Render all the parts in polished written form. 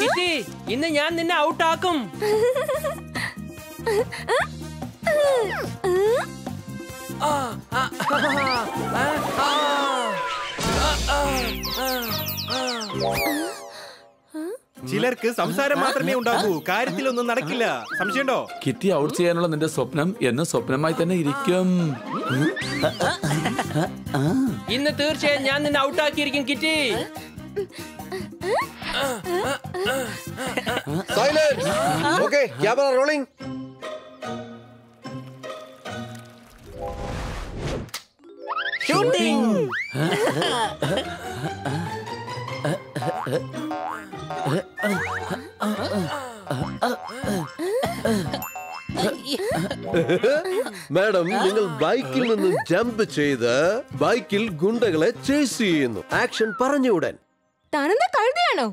Kitty, innu njan ninne out aakum. ചിലർക്ക് സംസാരം മാത്രമേ ഉണ്ടാകൂ, കാര്യത്തിലൊന്നും നടക്കില്ല. സംശയമുണ്ടോ? കിറ്റി ഔട്ട് ചെയ്യാനുള്ള നിന്റെ സ്വപ്നം എന്ന സ്വപ്നമായി തന്നെ ഇരിക്കും. ഇന്ന് തീർച്ചയായും ഞാൻ നിന്നെ ഔട്ട് ആക്കിയിരിക്കും Kitty. Silence. Okay, camera rolling. Shooting. Madam, നിങ്ങൾ ബൈക്കിൽ നിന്നും ജമ്പ് ചെയ്ത് ബൈക്കിൽ ഗുണ്ടകളെ ചേസ് ചെയ്യുന്നു. ആക്ഷൻ പറഞ്ഞു ഉടൻ. താനെന്താ കഴുതയാണോ?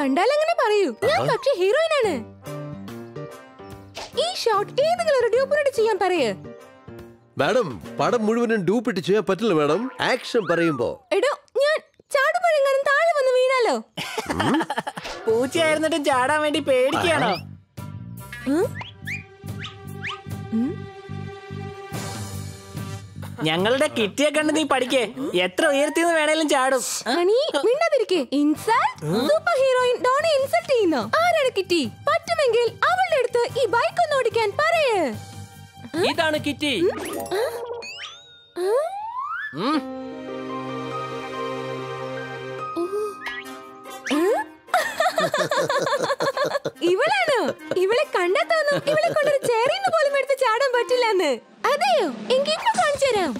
കണ്ടാൽ അങ്ങനെ പറയൂ, ഞാൻ പക്ഷേ ഹീറോയിനാണ്. ഈ ഷോട്ട് ഏതെങ്കിലും ഒരു ഡ്യൂപ്പിനോട് ചെയ്യാൻ പറയേ. മാഡം, പടം മുഴുവനും ഡ്യൂപ്പിട്ട് ചെയ്യാൻ പറ്റില്ല മാഡം. ആക്ഷൻ പറയുമ്പോ എടോ ഞാൻ ചാടുപഴങ്ങാനും താഴെ വന്ന് വീണാലോ. പൂച്ചയായിരുന്നിട്ടും ചാടാൻ വേണ്ടി പേടിക്കുകയാണോ? ഞങ്ങളുടെ കിറ്റിയെ കണ്ട് നീ പഠിക്കേ, എത്ര ഉയർത്തിന്ന് വേണേലും ചാടും. ആരാണ് കിറ്റി? പറ്റുമെങ്കിൽ അവളുടെ അടുത്ത് ഈ ബൈക്ക് ഒന്ന് ഓടിക്കാൻ പറയേ. ഇതാണ് കിറ്റി. ഇവളാണോ? ഇവളെ കണ്ടെത്താനോ? ഇവളെ കൊണ്ടൊരു ചേറിന്ന് പോലും എടുത്ത് ചാടാൻ പറ്റില്ലെന്ന്? അതെയോ? എങ്കിൽ കാണിച്ചു തരാം.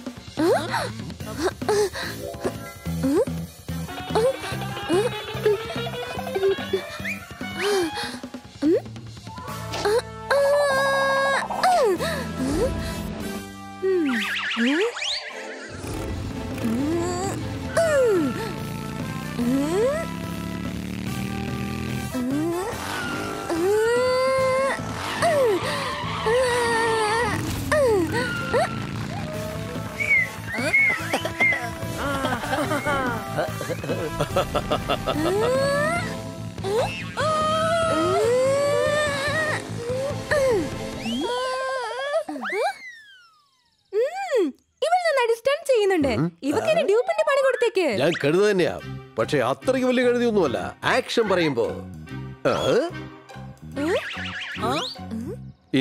ഞാൻ കഴുത തന്നെയാ, പക്ഷെ അത്രയ്ക്ക് വലിയ കഴുതിയൊന്നുമല്ല. ആക്ഷൻ പറയുമ്പോ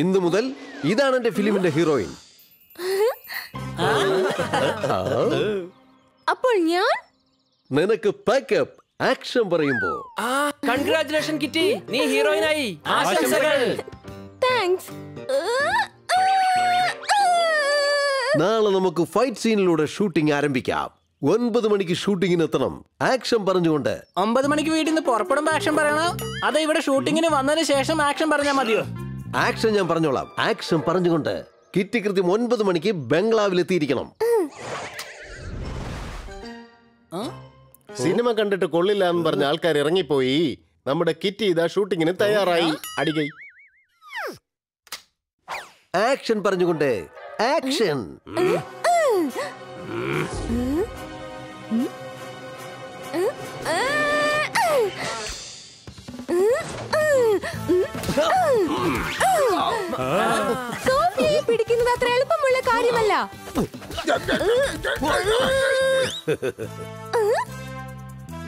ഇന്നു മുതൽ ഇതാണ് എന്റെ ഫിലിമിന്റെ ഹീറോയിൻ. അപ്പോൾ ഞാൻ നിനക്ക് പാക്കപ്പ്. ആക്ഷൻ പറയുമ്പോ കൺഗ്രാറ്റുലേഷൻ കിറ്റി, നീ ഹീറോയിനായി. ആശംസകൾ. താങ്ക്സ്. നാളെ നമുക്ക് ഫൈറ്റ് സീനിലൂടെ ഷൂട്ടിംഗ് ആരംഭിക്കാം. 9 മണിക്ക് ഷൂട്ടിങ്ങിന് എത്തണം. ആക്ഷൻ പറഞ്ഞുകൊണ്ട് 9 മണിക്ക് വീട്ടിൽ നിന്ന് പുറപ്പെടുമ്പോ ആക്ഷൻ പറയണോ, അതോ ഇവിടെ ഷൂട്ടിങ്ങിന് വന്നതിന് ശേഷം ആക്ഷൻ പറഞ്ഞാൽ മതിയോ? ആക്ഷൻ ഞാൻ പറഞ്ഞോളാം. ആക്ഷൻ പറഞ്ഞുകൊണ്ട് കിറ്റി കൃത്യം 9 മണിക്ക് ബംഗ്ലാവിലെത്തിയിരിക്കണം. സിനിമ കണ്ടിട്ട് കൊള്ളില്ല എന്ന് പറഞ്ഞ ആൾക്കാർ ഇറങ്ങിപ്പോയി. നമ്മുടെ കിറ്റി ഇതാ ഷൂട്ടിങ്ങിന് തയ്യാറായി. അടികൈ. ആക്ഷൻ പറഞ്ഞുകൊണ്ട് ആക്ഷൻ. സോഫിയെ പിടിക്കുന്നത് അത്ര എളുപ്പമുള്ള കാര്യമല്ല.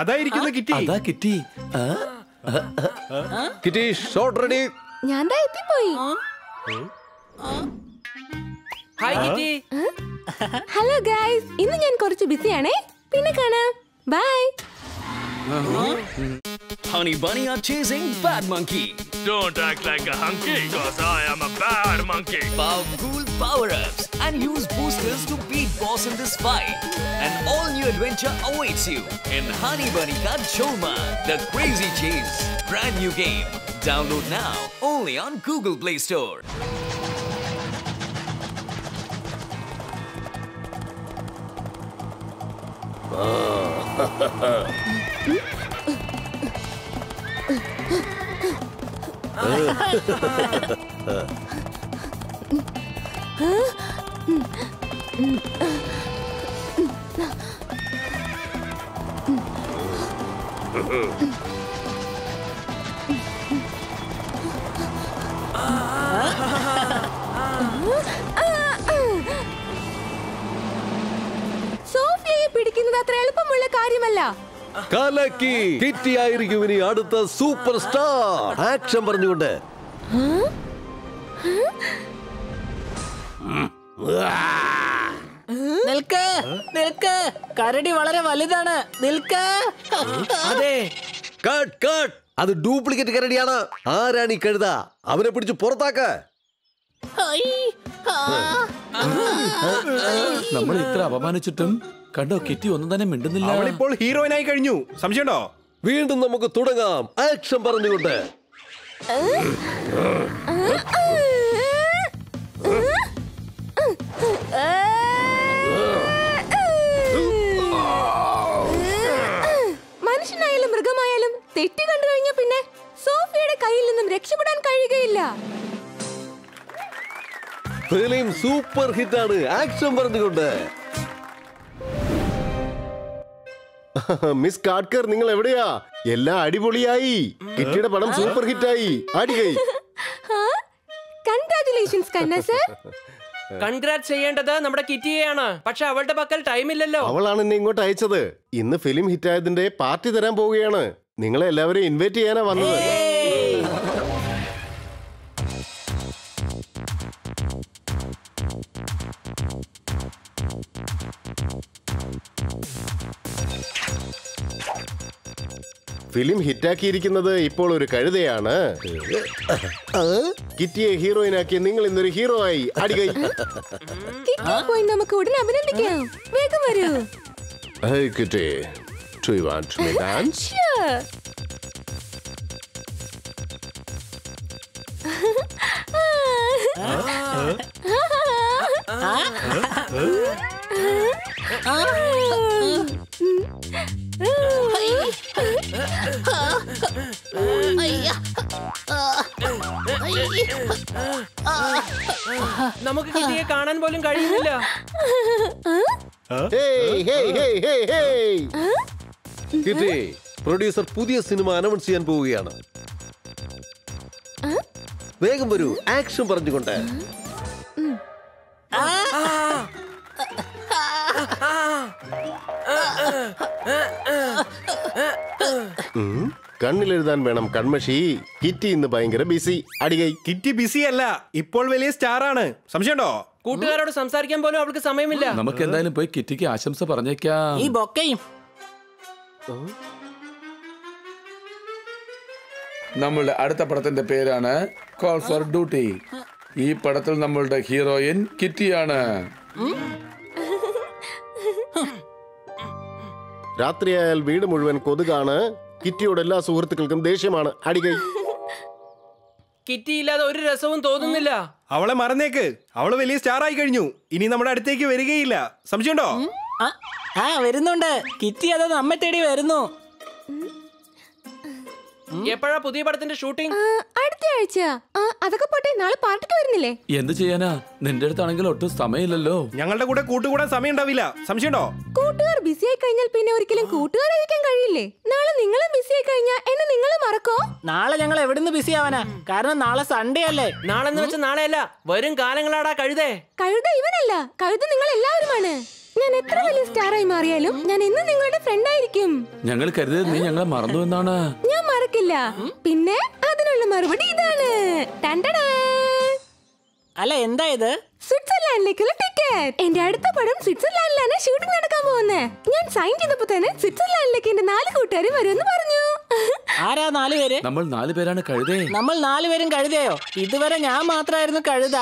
അതായിരിക്കുന്ന Kitty. Kitty Kitty shot ready. ഞാൻ ദാ എത്തിപ്പോയി. Hi Kitty. ഹലോ ഗൈസ്, ഇന്ന് ഞാൻ കുറച്ച് ബിസിയാണേ, പിന്നെ കാണാം. Bye. Honey Bunny are chasing Bad Monkey. Don't act like a hunky, cause I am a bad monkey. Power cool power-ups and use boosters to beat boss loss in this fight. An all-new adventure awaits you in Honey Bunny Ka Jholmaal, the Crazy Chase. Brand new game. Download now, only on Google Play Store. Kalaki, Kitty Iriguni, Adata, superstar, action Bernuda. Huh? Huh? Nilka, Nilka, Karadi Valera Validana, Nilka, cut, cut, other duplicate Karadiana, Arani Karda, I'm going to put you Portaka. Hi, Kitty on the name of the little hero and I can you. Samjano, we into the Mokotudagam, action for new day. Mansion Island, Brigam Island, they take under a pinna. So feared a Kail in the Rexabudan Kaigilla. Film super hit action for new day. Miss Carter, Ningle Evadea, Yella Adibuli, Kitty Padam super hitai, Adigay. Congratulations, Kanna, sir. Congrats, Ayanda, number Kitty Anna, Pacha, what a buckle time in Lella. Avalan and Ningota each other. In the film hitai than day, party the Rambogiana. Ningle Elavery invite Yana one another. Film hitaki irukunnathu ippol oru kazhudeyana Kittiye heroine aakki ningal innore hero aayi adigai Kittiye poi namakku udane abinandikam vegam varu Hey Kitty, do you want to dance? Sure. Hey, hey, hey, hey, hey! Kitty, producer Pudiya cinema announced ചെയ്യാൻ പോവുകയാണ്. വേഗം വരൂ, action പറഞ്ഞുകൊണ്ട്. കണ്ണിലെഴുതാൻ വേണം കൺമഷി kitty ഇന്ന് ഭയങ്കര BC അടികൈ kitty BC അല്ല ഇപ്പോൾ വലിയ സ്റ്റാർ ആണ് സംശയമുണ്ടോ കൂട്ടുകാരോട് സംസാരിക്കാൻ പോലും അവൾക്ക് സമയമില്ല നമുക്ക് എന്തായാലും പോയി കിറ്റിക്ക് ആശംസ പറഞ്ഞേക്കാം ഈ ബൊക്കയും നമ്മുടെ അടുത്ത പടത്തിന്റെ പേരാണ് കോൾ ഫോർ ഡ്യൂട്ടി ഈ പടത്തിൽ നമ്മുടെ ഹീറോയിൻ കിറ്റിയാണ് രാത്രിയാൽ വീട് മുഴുവൻ കൊതുകാണ് കിറ്റിയോട് എല്ലാ സുഹൃത്തുക്കൾക്കും ദേഷ്യമാണ് അടികൈ കിറ്റി ഇല്ലാതെ ഒരു രസവും തോന്നുന്നില്ല അവളെ മറന്നേക്ക് അവൾ വലിയ സ്റ്റാർ ആയി കഴിഞ്ഞു ഇനി നമ്മുടെ അടുത്തേക്ക് വരികയില്ല സംശയമുണ്ടോ ആ വരുന്നുണ്ട് കിറ്റി അത നമ്മെ തേടി വരുന്നു എപ്പോഴാ പുതിയ പടത്തിന്റെ ഷൂട്ടിംഗ് അടുത്ത ആഴ്ച അതൊക്കെ പോട്ടെ നാളെ പാർട്ടിക്ക് വരുന്നില്ലേ എന്തു ചെയ്യാനാ നിന്റെ അടുത്താണെങ്കിൽ ഒട്ടും സമയമില്ലല്ലോ ഞങ്ങളുടെ കൂടെ കൂട്ടുകൂടാൻ സമയം ഉണ്ടാവില്ല സംശയമുണ്ടോ കൂട്ടുകാർ ബിസി ആയി കഴിഞ്ഞാൽ പിന്നെ ഒരിക്കലും കൂട്ടുകാരായിരിക്കാൻ കഴിയില്ലേ നാളെ നിങ്ങൾ ബിസി ആയി കഴിഞ്ഞാൽ എന്നെ നിങ്ങൾ മറക്കോ നാളെ ഞങ്ങൾ എവിടുന്ന് ബിസി ആവാനാ കാരണം നാളെ സൺഡേ അല്ലേ നാളെ എന്ന് വെച്ചാൽ നാളെ അല്ല വരും കാലങ്ങളാടാ കഴുതേ കഴുത ഇവനല്ല കഴുത നിങ്ങൾ എല്ലാവരുമാണ് ഞാൻ എത്ര വലിയ സ്റ്റാർ ആയി മാറിയാലും ഞാൻ എന്നും നിങ്ങളുടെ ഫ്രണ്ട് ആയിരിക്കും ഞങ്ങൾ കരുതുന്നത് നീ ഞങ്ങളെ മറന്നു എന്നാണ് ഞാൻ മറക്കില്ല പിന്നെ അതിനുള്ള മറുപടി ഇതാണ് ടണ്ടടാ അല്ല എന്താ ഇത് സ്വിറ്റ്സർലാൻഡിലേക്കുള്ള ടിക്കറ്റ് എന്റെ അടുത്ത പടം സ്വിറ്റ്സർലാൻഡിലാണ് ഷൂട്ടിംഗ് നടക്കാൻ പോകുന്നത് ഞാൻ സൈൻ ചെയ്തപ്പോൾ തന്നെ സ്വിറ്റ്സർലാൻഡിലേക്ക് എന്റെ നാല് കൂട്ടുകാർ വരുമെന്ന് പറഞ്ഞു ആരാ നാല് പേര് നമ്മൾ നാല് പേരാണ് കഴുതേ നമ്മൾ നാല് പേരും കഴുതയോ ഇതുവരെ ഞാൻ മാത്രമായിരുന്നു കഴുത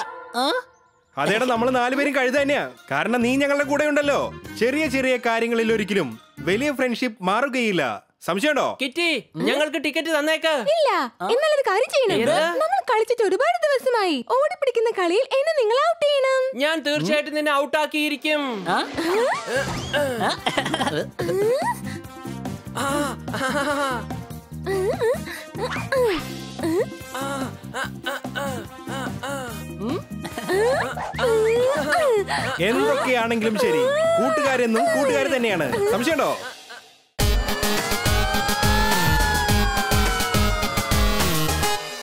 അതേടാ നമ്മൾ നാലുപേരും കഴുത തന്നെയാ. കാരണം നീ ഞങ്ങളുടെ കൂടെ ഉണ്ടല്ലോ. ചെറിയ ചെറിയ കാര്യങ്ങളിൽ ഒരിക്കലും വലിയ ഫ്രണ്ട്ഷിപ്പ് മാറുകയില്ല. സംശയമുണ്ടോ കിറ്റി? ഞങ്ങൾക്ക് ടിക്കറ്റ് തന്നേക്ക്. ഇല്ല, എന്നാൽ ഒരു കാര്യം ചെയ്യണം. നമ്മൾ കളിച്ചിട്ട് ഒരുപാട് ദിവസമായി. ഓടിപ്പിടിക്കുന്ന കളിയിൽ എന്നെ നിങ്ങൾ ഔട്ട് ചെയ്യണം. ഞാൻ തീർച്ചയായിട്ടും നിന്നെ ഔട്ട് ആക്കിയിരിക്കും. എന്തൊക്കെയാണെങ്കിലും ശരി, കൂട്ടുകാരെന്നും കൂട്ടുകാർ തന്നെയാണ്. സംശയമുണ്ടോ?